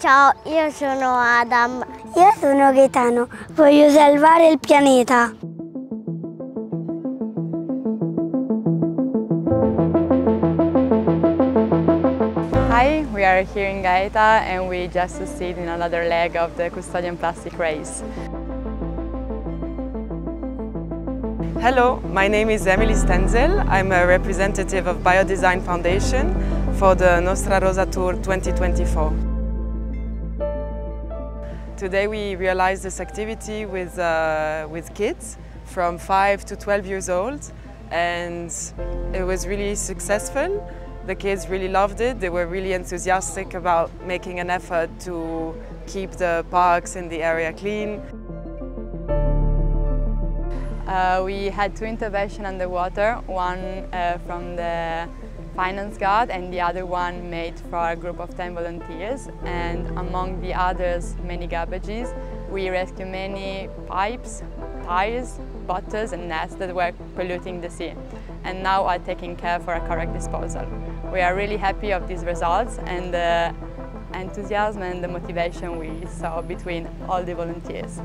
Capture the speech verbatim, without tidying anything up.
Ciao, io sono Adam. Io sono Gaetano. Voglio salvare il pianeta. Hi, we are here in Gaeta and we just succeeded in another leg of the Custodian Plastic Race. Hello, my name is Emily Stenzel. I'm a representative of Biodesign Foundation for the Nostra Rosa Tour twenty twenty-four. Today we realized this activity with, uh, with kids from five to twelve years old, and it was really successful. The kids really loved it. They were really enthusiastic about making an effort to keep the parks and the area clean. Uh, we had two interventions underwater, one uh, from the finance guard and the other one made for a group of ten volunteers. And among the others, many garbages, we rescued many pipes, tires, bottles and nets that were polluting the sea, and now are taking care for a correct disposal. We are really happy of these results and the enthusiasm and the motivation we saw between all the volunteers.